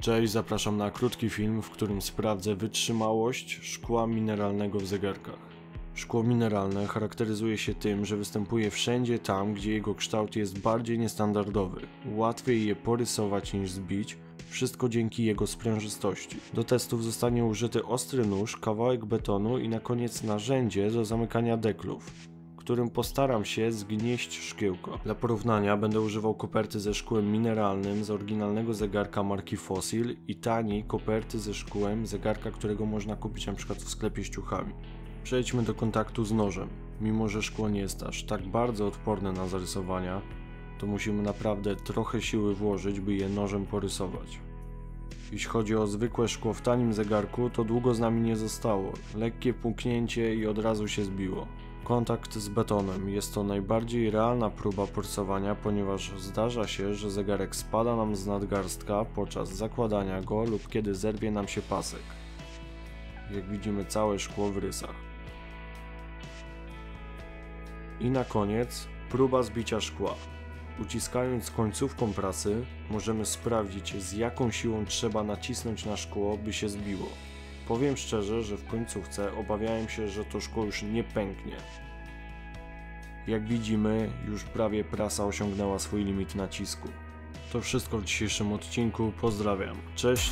Cześć, zapraszam na krótki film, w którym sprawdzę wytrzymałość szkła mineralnego w zegarkach. Szkło mineralne charakteryzuje się tym, że występuje wszędzie tam, gdzie jego kształt jest bardziej niestandardowy. Łatwiej je porysować niż zbić, wszystko dzięki jego sprężystości. Do testów zostanie użyty ostry nóż, kawałek betonu i na koniec narzędzie do zamykania deklów, którym postaram się zgnieść szkiełko. Dla porównania będę używał koperty ze szkłem mineralnym z oryginalnego zegarka marki Fossil i taniej koperty ze szkłem zegarka, którego można kupić np. w sklepie z ciuchami. Przejdźmy do kontaktu z nożem. Mimo że szkło nie jest aż tak bardzo odporne na zarysowania, to musimy naprawdę trochę siły włożyć, by je nożem porysować. Jeśli chodzi o zwykłe szkło w tanim zegarku, to długo z nami nie zostało. Lekkie puknięcie i od razu się zbiło. Kontakt z betonem. Jest to najbardziej realna próba porysowania, ponieważ zdarza się, że zegarek spada nam z nadgarstka podczas zakładania go lub kiedy zerwie nam się pasek. Jak widzimy, całe szkło w rysach. I na koniec próba zbicia szkła. Uciskając końcówką prasy możemy sprawdzić, z jaką siłą trzeba nacisnąć na szkło, by się zbiło. Powiem szczerze, że w końcówce obawiałem się, że to szkło już nie pęknie. Jak widzimy, już prawie prasa osiągnęła swój limit nacisku. To wszystko w dzisiejszym odcinku, pozdrawiam, cześć!